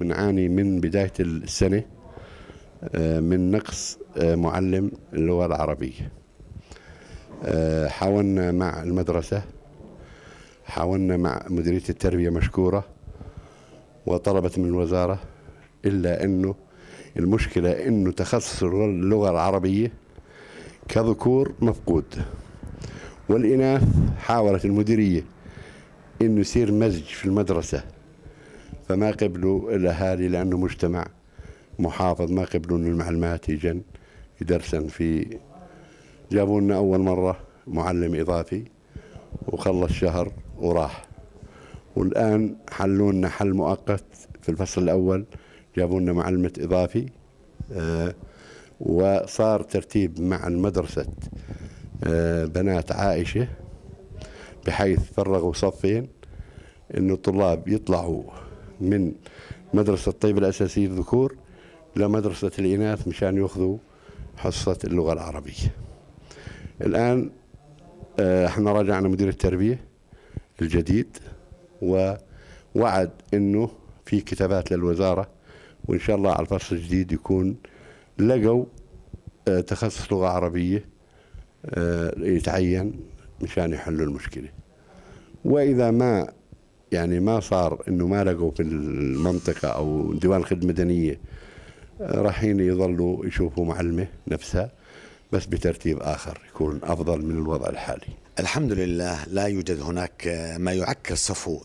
بنعاني من بداية السنة من نقص معلم اللغة العربية. حاولنا مع المدرسة، حاولنا مع مديرية التربية مشكورة وطلبت من الوزارة، إلا أنه المشكلة أنه تخصص اللغة العربية كذكور مفقود، والإناث حاولت المديرية أنه يصير مزج في المدرسة، فما قبلوا الأهالي لأنه مجتمع محافظ، ما قبلوا أن المعلمات يجن يدرسن في. جابوا لنا أول مرة معلم إضافي وخلص شهر وراح، والآن حلوا لنا حل مؤقت في الفصل الأول، جابوا لنا معلمة إضافي، وصار ترتيب مع المدرسة بنات عائشة بحيث فرغوا صفين إنه الطلاب يطلعوا من مدرسة الطيب الأساسي الذكور لمدرسة الإناث مشان يأخذوا حصة اللغة العربية. الآن احنا راجعنا مدير التربية الجديد ووعد إنه في كتابات للوزارة، وإن شاء الله على الفصل الجديد يكون لقوا تخصص لغة عربية يتعين مشان يحلوا المشكلة. وإذا ما يعني ما صار إنه ما لقوا في المنطقة أو ديوان الخدمة المدنية، رايحين يظلوا يشوفوا معلمة نفسها بس بترتيب آخر يكون أفضل من الوضع الحالي. الحمد لله لا يوجد هناك ما يعكر صفو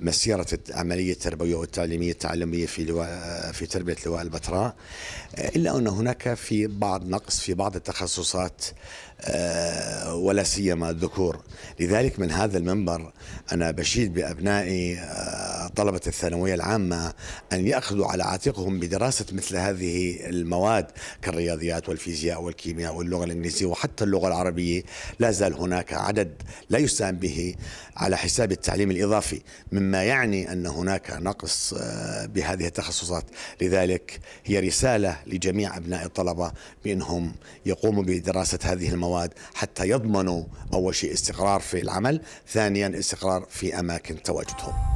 مسيرة العملية التربوية والتعليمية في تربية لواء البتراء، إلا أن هناك في بعض نقص في بعض التخصصات ولا سيما الذكور. لذلك من هذا المنبر أنا بشيد بأبنائي طلبة الثانوية العامة أن يأخذوا على عاتقهم بدراسة مثل هذه المواد كالرياضيات والفيزياء والكيمياء واللغة الإنجليزية وحتى اللغة العربية. لا زال هناك عدد لا يساهم به على حساب التعليم الإضافي، مما يعني أن هناك نقص بهذه التخصصات. لذلك هي رسالة لجميع أبناء الطلبة بأنهم يقوموا بدراسة هذه المواد حتى يضمنوا أول شيء استقرار في العمل، ثانيا استقرار في أماكن تواجدهم.